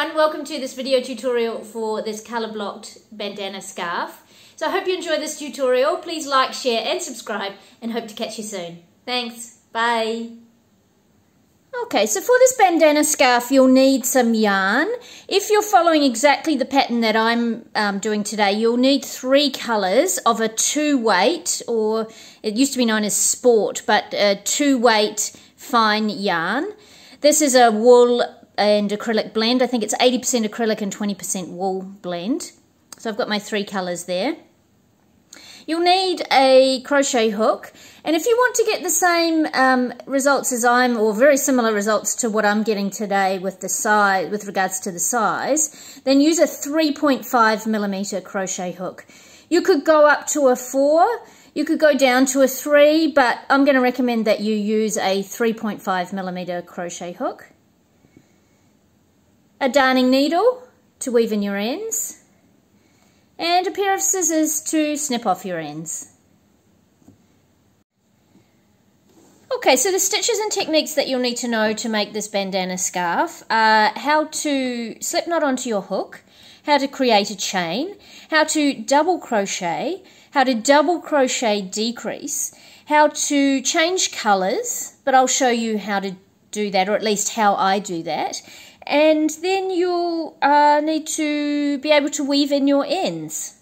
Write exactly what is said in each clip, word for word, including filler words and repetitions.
everyone, welcome to this video tutorial for this color blocked bandana scarf. So I hope you enjoy this tutorial. Please like, share and subscribe, and hope to catch you soon. Thanks, bye. Okay, so for this bandana scarf you'll need some yarn. If you're following exactly the pattern that I'm um, doing today, you'll need three colours of a two weight, or it used to be known as sport, but a two weight fine yarn. This is a wool and acrylic blend. I think it's eighty percent acrylic and twenty percent wool blend. So I've got my three colours there. You'll need a crochet hook, and if you want to get the same um, results as I'm, or very similar results to what I'm getting today with the size, with regards to the size, then use a three point five millimeter crochet hook. You could go up to a four, you could go down to a three, but I'm going to recommend that you use a three point five millimeter crochet hook. A darning needle to weave in your ends, and a pair of scissors to snip off your ends. Okay, so the stitches and techniques that you'll need to know to make this bandana scarf are how to slip knot onto your hook, how to create a chain, how to double crochet, how to double crochet decrease, how to change colours, but I'll show you how to do that, or at least how I do that. And then you'll uh, need to be able to weave in your ends.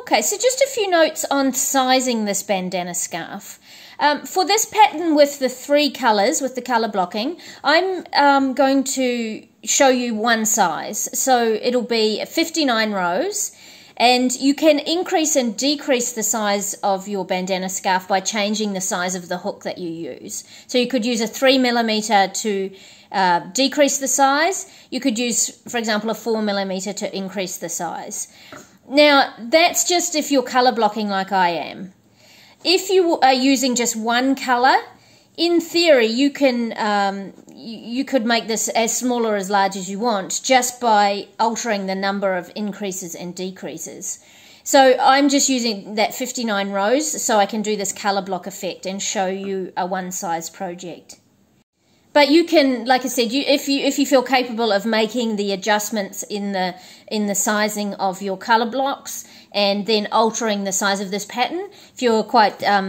Okay, so just a few notes on sizing this bandana scarf. Um, for this pattern with the three colours, with the colour blocking, I'm um, going to show you one size. So it'll be fifty-nine rows, and you can increase and decrease the size of your bandana scarf by changing the size of the hook that you use. So you could use a three millimeter to Uh, decrease the size. You could use, for example, a four millimeter to increase the size. Now that's just if you're color blocking like I am. If you are using just one color, in theory you can um, you, you could make this as small or as large as you want just by altering the number of increases and decreases. So I'm just using that fifty-nine rows so I can do this color block effect and show you a one size project. But you can, like I said, you, if you if you feel capable of making the adjustments in the in the sizing of your color blocks, and then altering the size of this pattern, if you're quite um,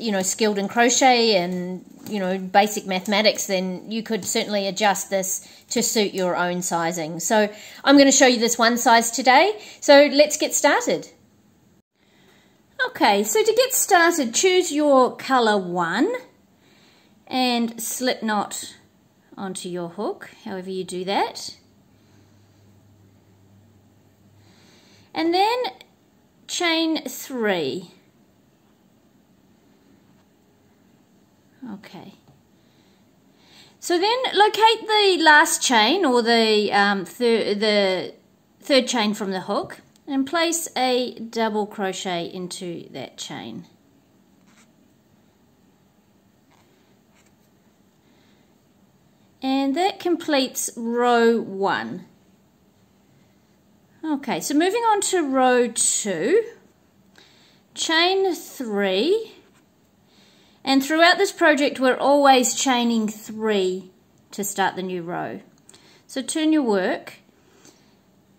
you know skilled in crochet and you know basic mathematics, then you could certainly adjust this to suit your own sizing. So I'm going to show you this one size today. So let's get started. Okay, so to get started, choose your color one. And slip knot onto your hook, however you do that. And then chain three. Okay. So then locate the last chain, or the, um, thir the third chain from the hook, and place a double crochet into that chain. And that completes row one. Okay, so moving on to row two, chain three, and throughout this project we're always chaining three to start the new row. So turn your work,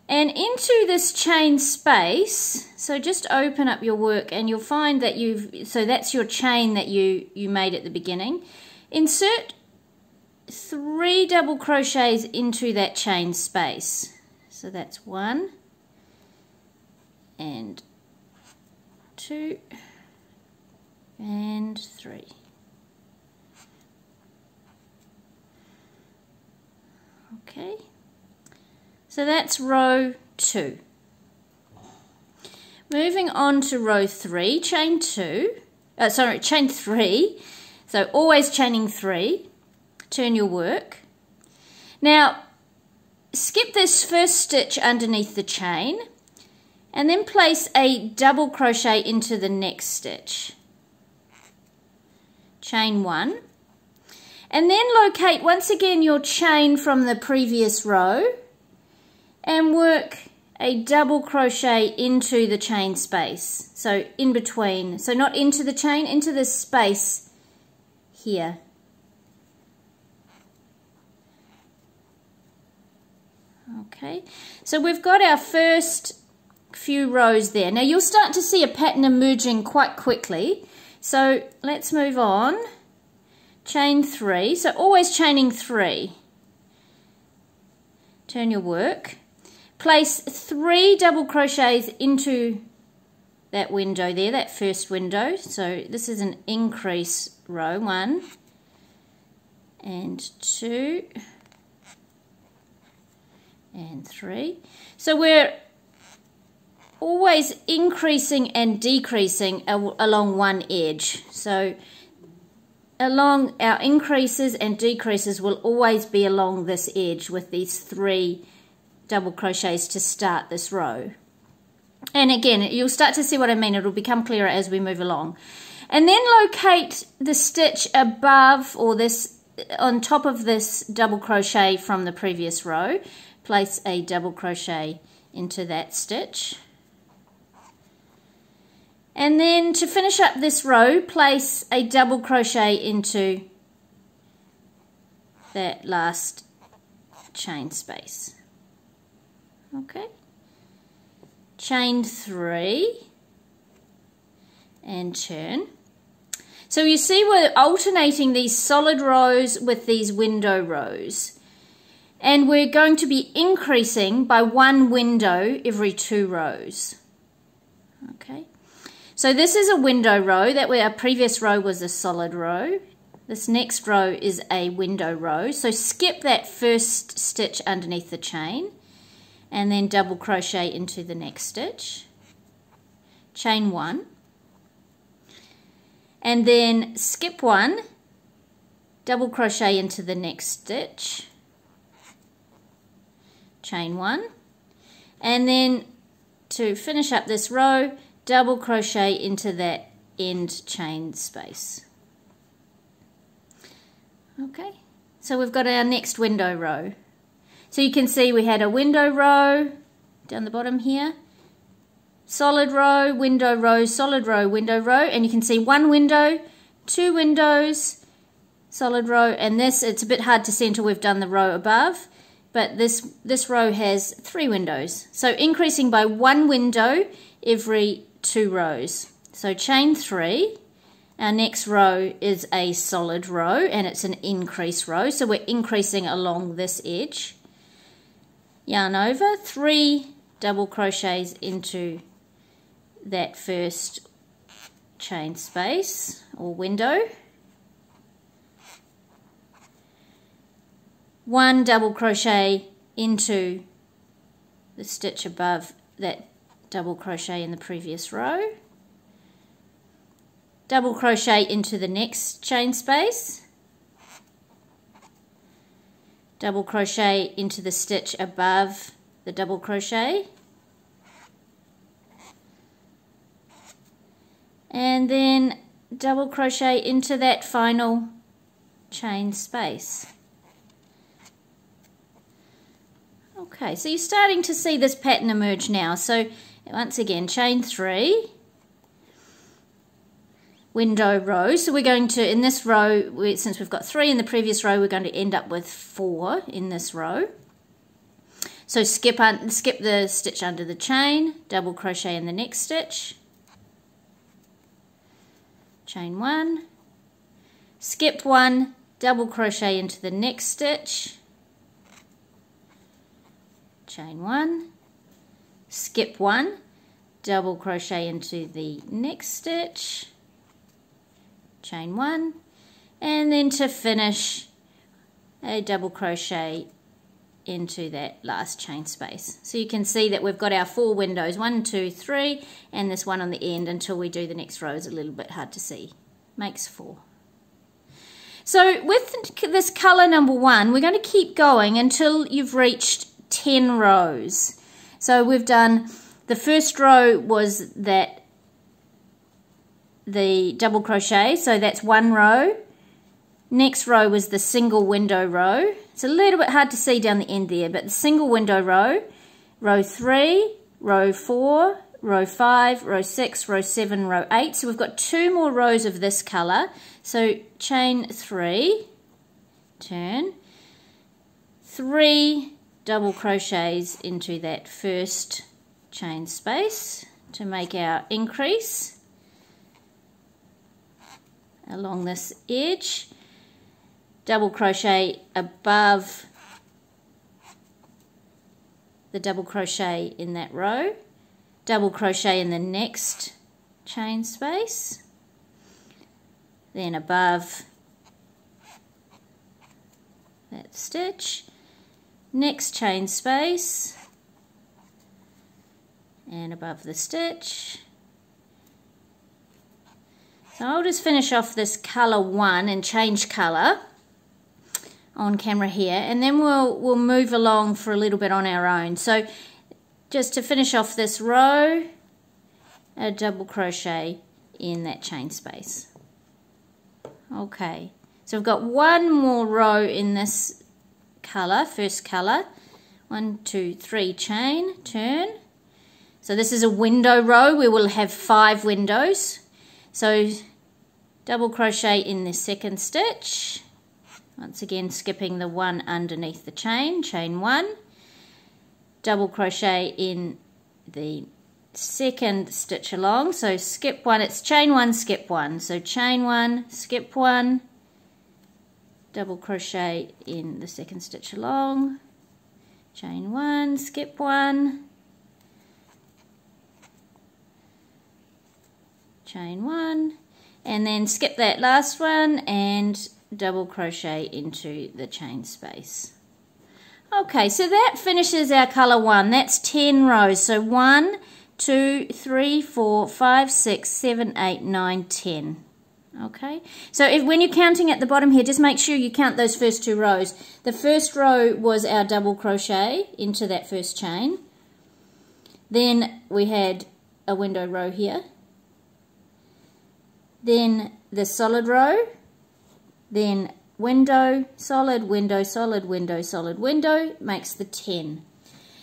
and into this chain space, so just open up your work and you'll find that you've, so that's your chain that you, you made at the beginning, insert three double crochets into that chain space. So that's one and two and three. Okay, so that's row two. Moving on to row three, chain two, uh, sorry, chain three, so always chaining three. Turn your work. Now skip this first stitch underneath the chain and then place a double crochet into the next stitch. Chain one, and then locate once again your chain from the previous row and work a double crochet into the chain space. So in between, so not into the chain, into this space here. Okay, so we've got our first few rows there. Now you'll start to see a pattern emerging quite quickly. So let's move on. Chain three, so always chaining three. Turn your work. Place three double crochets into that window there, that first window. So this is an increase row, one and two and three. So we're always increasing and decreasing along one edge. So along our increases and decreases will always be along this edge with these three double crochets to start this row. And again, you'll start to see what I mean. It'll become clearer as we move along. And then locate the stitch above or this on top of this double crochet from the previous row. Place a double crochet into that stitch. And then to finish up this row, place a double crochet into that last chain space. Okay. Chain three and turn. So you see we're alternating these solid rows with these window rows. And we're going to be increasing by one window every two rows. Okay. So this is a window row. That way our previous row was a solid row. This next row is a window row. So skip that first stitch underneath the chain and then double crochet into the next stitch. Chain one. And then skip one, double crochet into the next stitch. Chain one. And then to finish up this row, double crochet into that end chain space. Okay, so we've got our next window row. So you can see we had a window row down the bottom here, solid row, window row, solid row, window row, and you can see one window, two windows, solid row, and this, it's a bit hard to see until we've done the row above, but this, this row has three windows. So increasing by one window every two rows. So chain three, our next row is a solid row and it's an increase row, so we're increasing along this edge. Yarn over, three double crochets into that first chain space or window, one double crochet into the stitch above that double crochet in the previous row, double crochet into the next chain space, double crochet into the stitch above the double crochet, and then double crochet into that final chain space. Okay, so you're starting to see this pattern emerge now. So once again, chain three, window row. So we're going to, in this row, we, since we've got three in the previous row, we're going to end up with four in this row. So skip, un, skip the stitch under the chain, double crochet in the next stitch, chain one, skip one, double crochet into the next stitch, chain one, skip one, double crochet into the next stitch, chain one, and then to finish a double crochet into that last chain space. So you can see that we've got our four windows, one, two, three, and this one on the end until we do the next row is a little bit hard to see. Makes four. So with this color number one, we're going to keep going until you've reached ten rows. So we've done, the first row was that the double crochet, so that's one row. Next row was the single window row. It's a little bit hard to see down the end there, but the single window row, row three, row four, row five, row six, row seven, row eight. So we've got two more rows of this color. So chain three, turn, three, double crochets into that first chain space to make our increase along this edge, double crochet above the double crochet in that row, double crochet in the next chain space, then above that stitch, next chain space and above the stitch. So I'll just finish off this colour one and change colour on camera here, and then we'll we'll move along for a little bit on our own. So just to finish off this row, a double crochet in that chain space. Okay, so we've got one more row in this colour, first colour, one, two, three, chain, turn. So this is a window row, we will have five windows. So double crochet in the second stitch, once again skipping the one underneath the chain, chain one, double crochet in the second stitch along, so skip one, it's chain one, skip one, so chain one, skip one, double crochet in the second stitch along, chain one, skip one, chain one, and then skip that last one and double crochet into the chain space. Okay, so that finishes our colour one. That's ten rows. So one, two, three, four, five, six, seven, eight, nine, ten. Okay, so if, when you're counting at the bottom here, just make sure you count those first two rows. The first row was our double crochet into that first chain. Then we had a window row here. Then the solid row, then window, solid, window, solid, window, solid, window, makes the ten.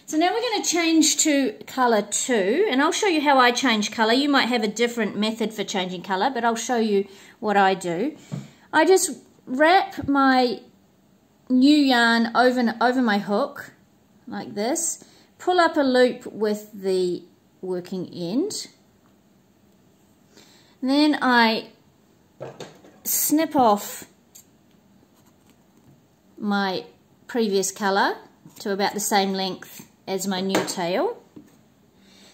So now we're going to change to colour two, and I'll show you how I change colour. You might have a different method for changing colour, but I'll show you what I do. I just wrap my new yarn over, over my hook, like this, pull up a loop with the working end. Then I snip off my previous colour to about the same length as my new tail.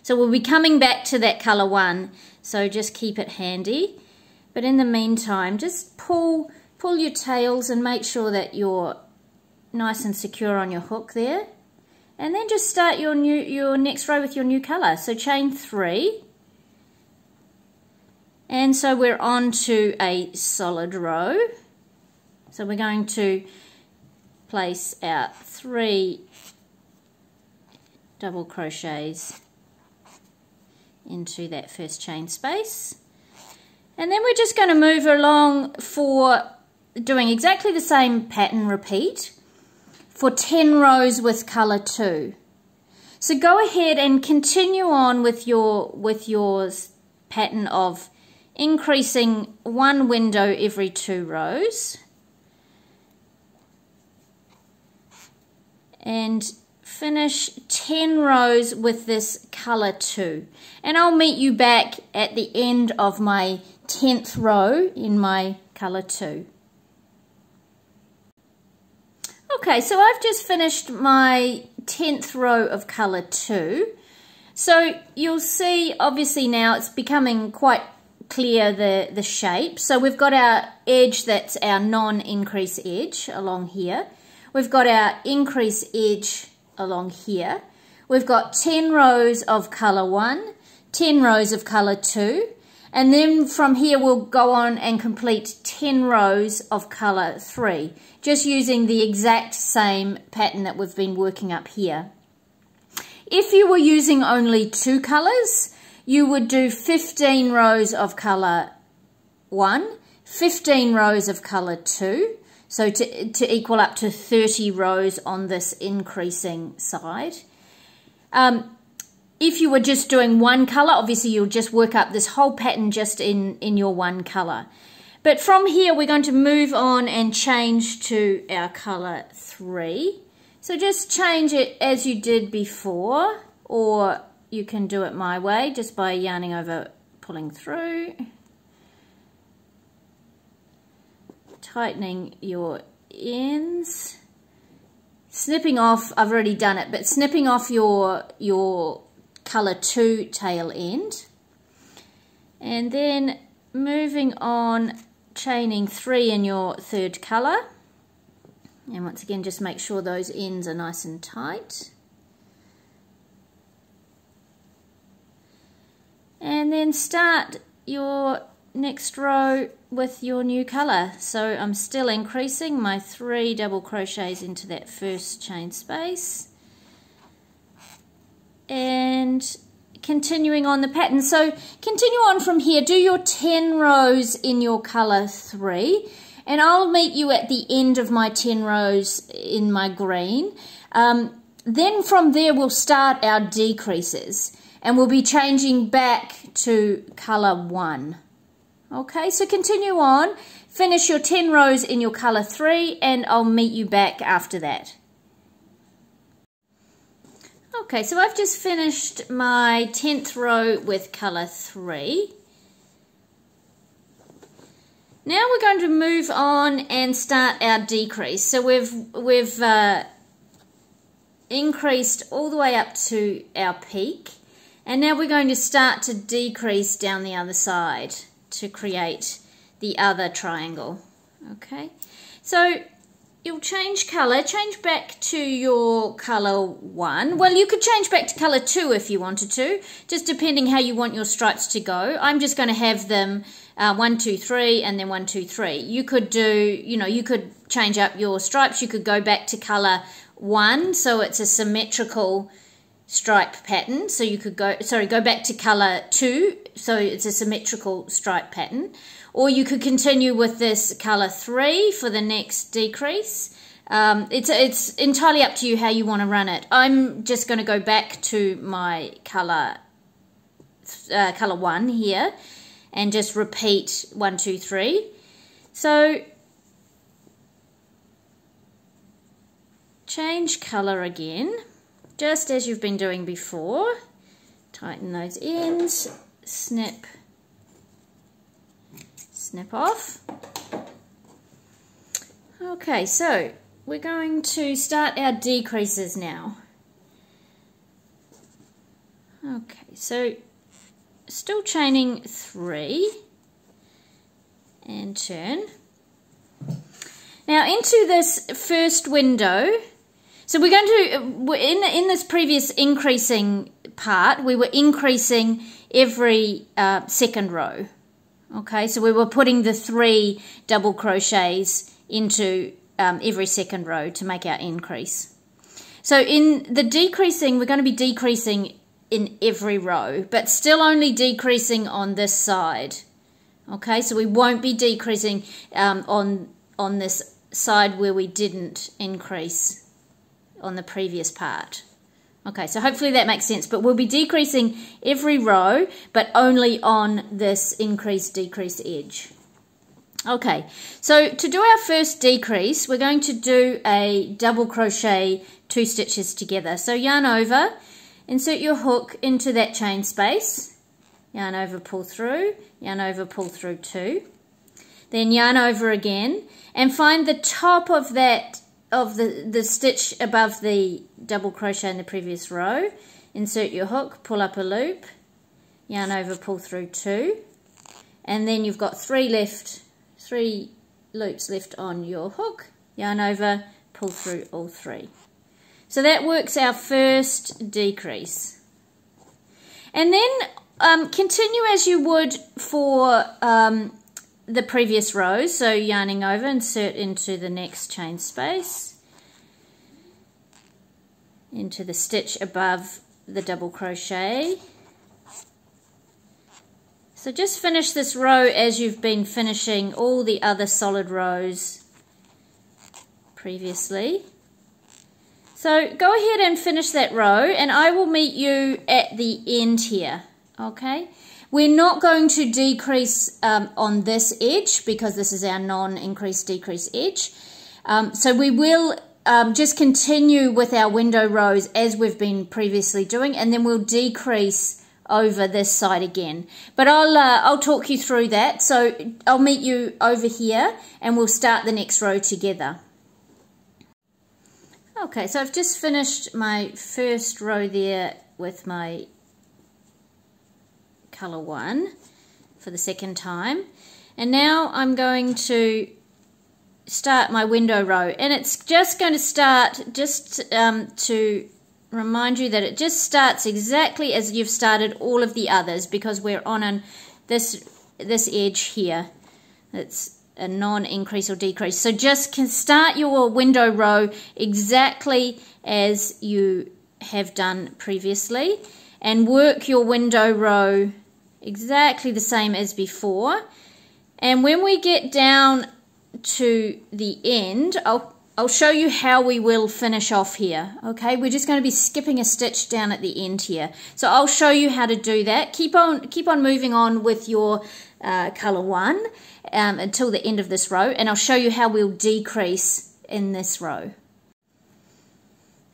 So we'll be coming back to that colour one, so just keep it handy. But in the meantime, just pull, pull your tails and make sure that you're nice and secure on your hook there. And then just start your, new, your next row with your new colour. So chain three. And so we're on to a solid row. So we're going to place our three double crochets into that first chain space. And then we're just going to move along for doing exactly the same pattern repeat for ten rows with colour two. So go ahead and continue on with your, with your pattern of increasing one window every two rows and finish ten rows with this colour two, and I'll meet you back at the end of my tenth row in my colour two. Okay, so I've just finished my tenth row of colour two, so you'll see obviously now it's becoming quite clear the, the shape. So we've got our edge, that's our non-increase edge along here. We've got our increase edge along here. We've got ten rows of colour one, ten rows of colour two, and then from here we'll go on and complete ten rows of colour three, just using the exact same pattern that we've been working up here. If you were using only two colours, you would do fifteen rows of colour one, fifteen rows of colour two, so to, to equal up to thirty rows on this increasing side. Um, if you were just doing one colour, obviously you'll just work up this whole pattern just in, in your one colour. But from here we're going to move on and change to our colour three. So just change it as you did before, or you can do it my way just by yarning over, pulling through, tightening your ends, snipping off. I've already done it, but snipping off your your color two tail end, and then moving on, chaining three in your third color. And once again, just make sure those ends are nice and tight. And then start your next row with your new color. So I'm still increasing my three double crochets into that first chain space and continuing on the pattern. So continue on from here, do your ten rows in your color three, and I'll meet you at the end of my ten rows in my green. Um, then from there we'll start our decreases and we'll be changing back to color one. Okay, so continue on, finish your ten rows in your color three, and I'll meet you back after that. Okay, so I've just finished my tenth row with color three. Now we're going to move on and start our decrease. So we've we've uh, increased all the way up to our peak, and now we're going to start to decrease down the other side to create the other triangle. Okay, so you'll change color, change back to your color one. Well, you could change back to color two if you wanted to, just depending how you want your stripes to go. I'm just going to have them uh, one, two, three, and then one, two, three. You could do, you know, you could change up your stripes. You could go back to color one, so it's a symmetrical stripe pattern. So you could go, sorry, go back to color two, so it's a symmetrical stripe pattern. Or you could continue with this color three for the next decrease. Um, it's, it's entirely up to you how you want to run it. I'm just going to go back to my color, uh, color one here, and just repeat one, two, three. So change color again, just as you've been doing before. Tighten those ends, snip. Snip off. Okay, so we're going to start our decreases now. Okay, so still chaining three and turn. Now into this first window. So we're going to, in in this previous increasing part, we were increasing every uh, second row. Okay, so we were putting the three double crochets into um, every second row to make our increase. So in the decreasing, we're going to be decreasing in every row, but still only decreasing on this side. Okay, so we won't be decreasing um, on, on this side where we didn't increase on the previous part. Okay, so hopefully that makes sense, but we'll be decreasing every row, but only on this increase decrease edge. Okay, so to do our first decrease, we're going to do a double crochet two stitches together. So yarn over, insert your hook into that chain space, yarn over, pull through, yarn over, pull through two, then yarn over again, and find the top of that of the, the stitch above the double crochet in the previous row, insert your hook, pull up a loop, yarn over, pull through two, and then you've got three left, three loops left on your hook, yarn over, pull through all three. So that works our first decrease. And then um, continue as you would for um, the previous row, so yarning over, insert into the next chain space, into the stitch above the double crochet. So just finish this row as you've been finishing all the other solid rows previously. So go ahead and finish that row, and I will meet you at the end here. Okay, we're not going to decrease um, on this edge because this is our non-increase decrease edge. Um, so we will um, just continue with our window rows as we've been previously doing, and then we'll decrease over this side again. But I'll, uh, I'll talk you through that. So I'll meet you over here and we'll start the next row together. Okay, so I've just finished my first row there with my color one for the second time, and now I'm going to start my window row, and it's just going to start just um, to remind you that it just starts exactly as you've started all of the others, because we're on an, this this edge here. It's a non-increase or decrease. So just can start your window row exactly as you have done previously, and work your window row exactly the same as before. And when we get down to the end, I'll I'll show you how we will finish off here. Okay, we're just going to be skipping a stitch down at the end here. So I'll show you how to do that. Keep on, keep on moving on with your uh, color one um, until the end of this row, and I'll show you how we'll decrease in this row.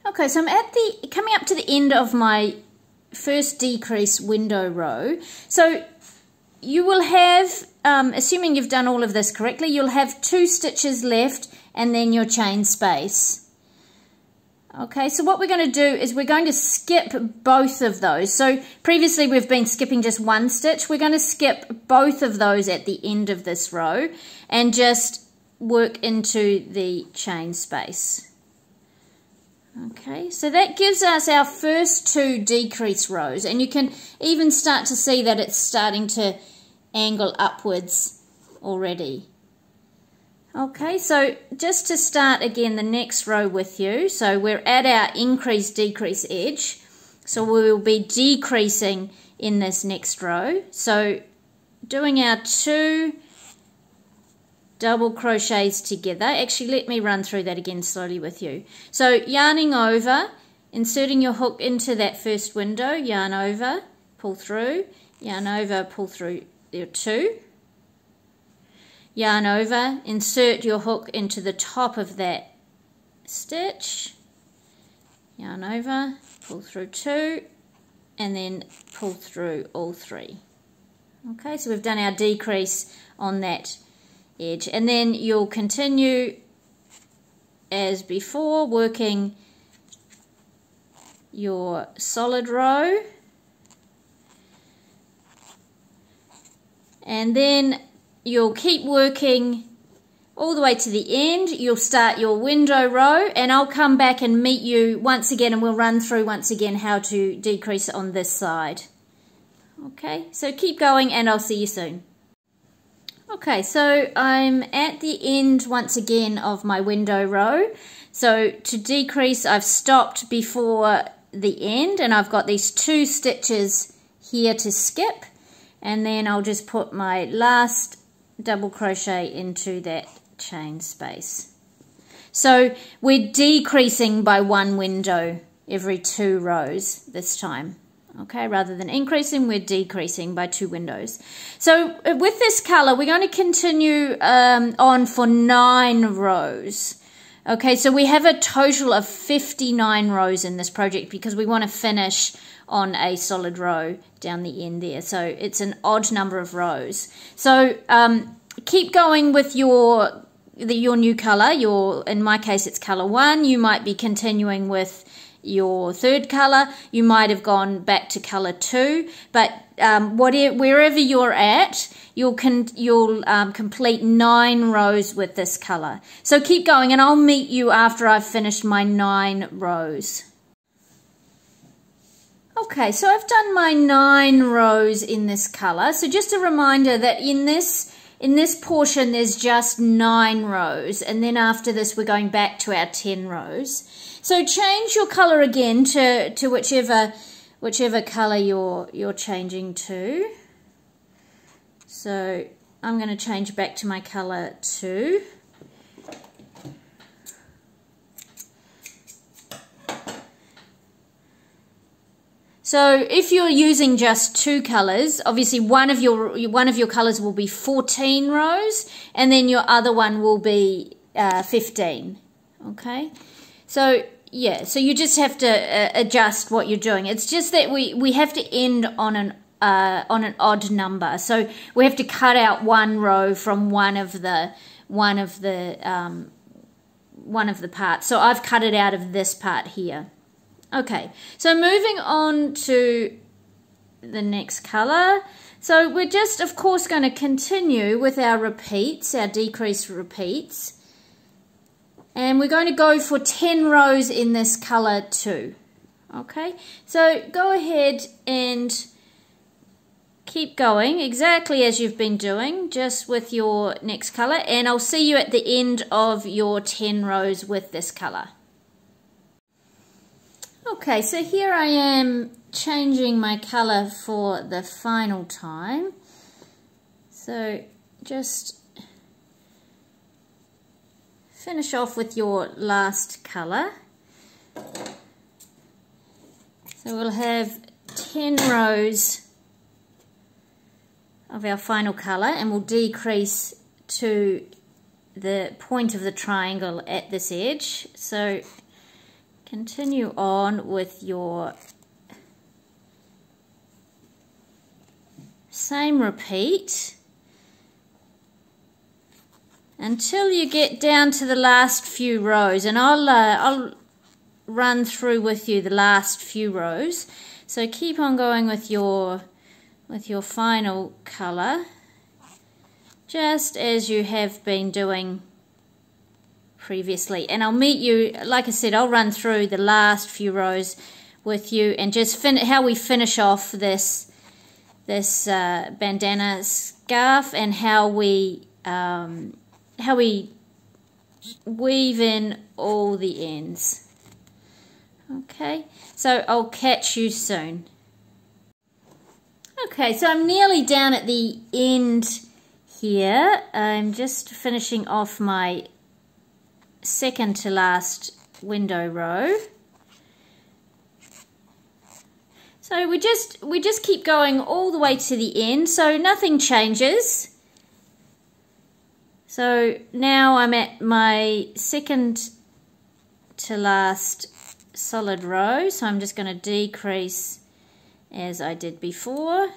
Okay, so I'm at the coming up to the end of my first decrease window row. So you will have, um, assuming you've done all of this correctly, you'll have two stitches left and then your chain space. Okay, so what we're going to do is we're going to skip both of those. So previously we've been skipping just one stitch. We're going to skip both of those at the end of this row and just work into the chain space. Okay, so that gives us our first two decrease rows, and you can even start to see that it's starting to angle upwards already. Okay, so just to start again the next row with you, so we're at our increase decrease edge, so we will be decreasing in this next row. So doing our two double crochets together. Actually, let me run through that again slowly with you. So yarning over, inserting your hook into that first window, yarn over, pull through, yarn over, pull through your two. Yarn over, insert your hook into the top of that stitch, yarn over, pull through two, and then pull through all three. Okay, so we've done our decrease on that edge, and then you'll continue as before, working your solid row, and then you'll keep working all the way to the end. You'll start your window row, and I'll come back and meet you once again, and we'll run through once again how to decrease on this side. Okay, so keep going and I'll see you soon. Okay, so I'm at the end once again of my window row. So to decrease, I've stopped before the end, and I've got these two stitches here to skip, and then I'll just put my last double crochet into that chain space. So we're decreasing by one window every two rows this time. Okay, rather than increasing, we're decreasing by two windows. So with this color, we're going to continue um, on for nine rows. Okay, so we have a total of fifty-nine rows in this project, because we want to finish on a solid row down the end there. So it's an odd number of rows. So um, keep going with your the, your new color. Your, in my case, it's color one. You might be continuing with your third color. You might have gone back to color two, but um, whatever, wherever you're at, you'll con you'll um, complete nine rows with this color. So keep going, and I'll meet you after I've finished my nine rows. Okay, so I've done my nine rows in this color. So just a reminder that in this in this portion there's just nine rows, and then after this we're going back to our ten rows. So change your color again to to whichever whichever color you're you're changing to. So I'm going to change back to my color two. So if you're using just two colors, obviously one of your one of your colors will be fourteen rows, and then your other one will be uh, fifteen. Okay, So yeah, so you just have to uh, adjust what you're doing. It's just that we, we have to end on an uh, on an odd number. So we have to cut out one row from one of the one of the um, one of the parts. So I've cut it out of this part here. Okay, so moving on to the next color. So we're just, of course, going to continue with our repeats, our decrease repeats. And we're going to go for ten rows in this color too. Okay, so go ahead and keep going exactly as you've been doing, just with your next color. And I'll see you at the end of your ten rows with this color. Okay, so here I am changing my color for the final time. So just finish off with your last color. So we'll have ten rows of our final color, and we'll decrease to the point of the triangle at this edge. So continue on with your same repeat until you get down to the last few rows, and I'll uh, I'll run through with you the last few rows. So keep on going with your with your final color, just as you have been doing previously, and I'll meet you, like I said, I'll run through the last few rows with you and just fin how we finish off this this uh, bandana scarf, and how we um, how we weave in all the ends. Okay, so I'll catch you soon. Okay, so I'm nearly down at the end here. I'm just finishing off my second to last window row. So we just we just keep going all the way to the end, so nothing changes. So now I'm at my second to last solid row, so I'm just going to decrease as I did before.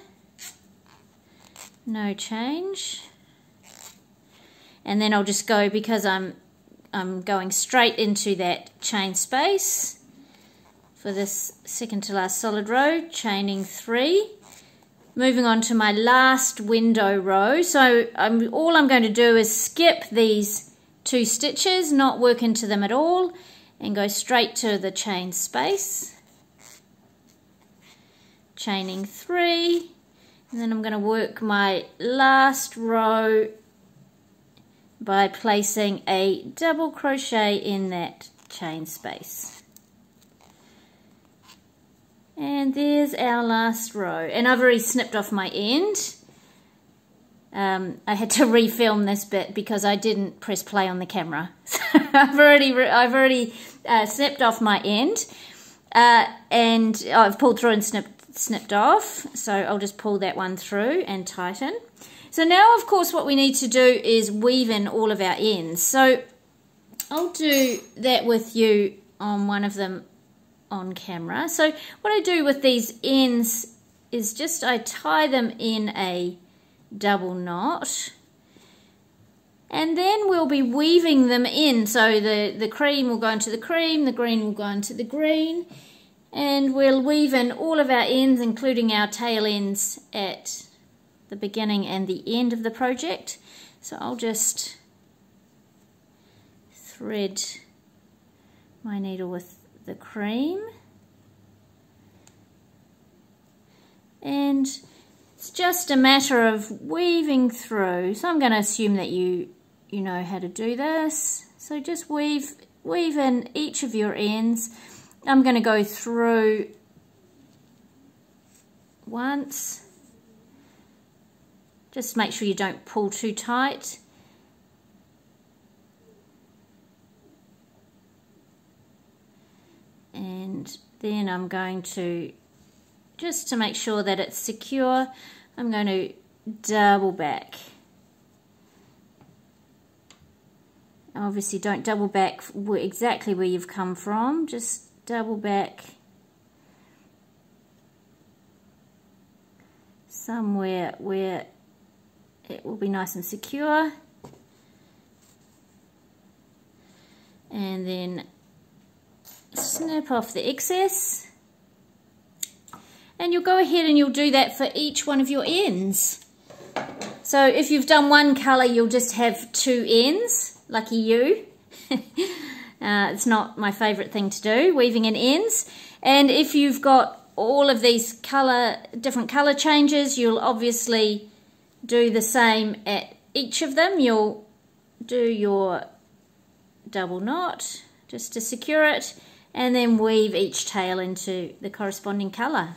No change. And then I'll just go, because I'm I'm going straight into that chain space for this second to last solid row, chaining three, moving on to my last window row. So I'm, all I'm going to do is skip these two stitches, not work into them at all, and go straight to the chain space, chaining three, and then I'm going to work my last row by placing a double crochet in that chain space. And there's our last row, and I've already snipped off my end. um, I had to refilm this bit because I didn't press play on the camera, so I've already I've already uh, snipped off my end, uh, and oh, I've pulled through and snipped, snipped off, so I'll just pull that one through and tighten. So now, of course, what we need to do is weave in all of our ends. So I'll do that with you on one of them on camera. So what I do with these ends is just I tie them in a double knot, and then we'll be weaving them in. So the, the cream will go into the cream, the green will go into the green, and we'll weave in all of our ends, including our tail ends, at the beginning and the end of the project. So I'll just thread my needle with the cream, and it's just a matter of weaving through. So I'm going to assume that you you know how to do this, so just weave weave in each of your ends. I'm going to go through once. Just make sure you don't pull too tight. And then I'm going to, just to make sure that it's secure, I'm going to double back. obviously don't double back exactly where you've come from, just double back somewhere where it will be nice and secure, and then snip off the excess. And you'll go ahead and you'll do that for each one of your ends. So if you've done one colour, you'll just have two ends. Lucky you. uh, it's not my favourite thing to do, weaving in ends. And if you've got all of these colour, different colour changes, you'll obviously do the same at each of them. You'll do your double knot just to secure it, and then weave each tail into the corresponding colour.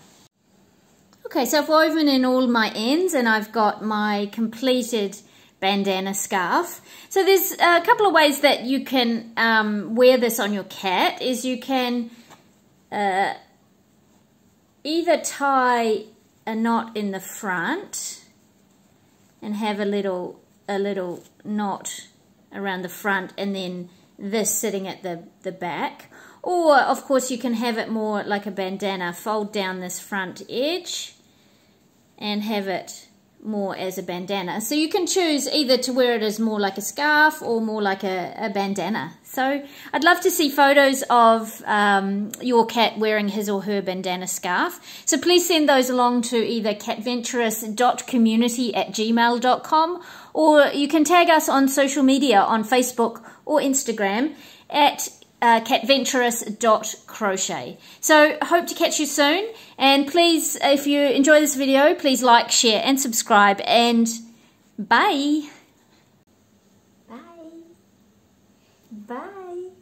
Okay, so I've woven in all my ends and I've got my completed bandana scarf. So there's a couple of ways that you can um, wear this on your cat. Is you can uh, either tie a knot in the front and have a little, a little knot around the front, and then this sitting at the, the back. Or, of course, you can have it more like a bandana. Fold down this front edge and have it more as a bandana. So you can choose either to wear it as more like a scarf or more like a, a bandana. So I'd love to see photos of um, your cat wearing his or her bandana scarf. So please send those along to either catventurous dot community at gmail dot com, or you can tag us on social media on Facebook or Instagram at Uh, catventurous dot crochet. So hope to catch you soon, and please, if you enjoy this video, please like, share and subscribe, and bye bye bye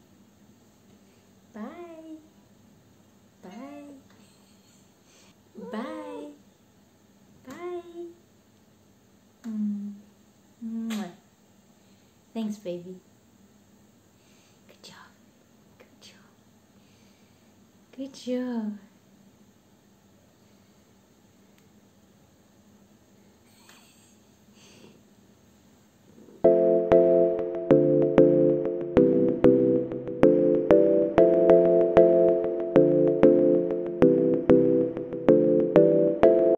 bye bye bye bye. Mm. Mwah. Thanks, baby. Good job.